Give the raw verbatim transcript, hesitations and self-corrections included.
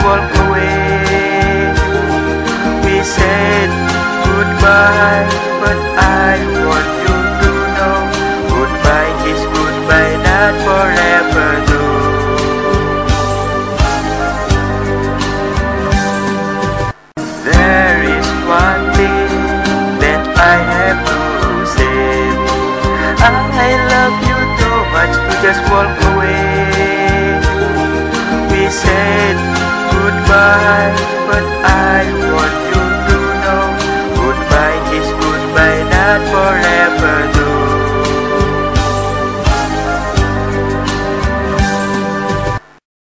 walk away. We said goodbye, but I want you to know goodbye is goodbye, not forever though. There is one thing that I have to say. I love you too much to just walk away. Said goodbye.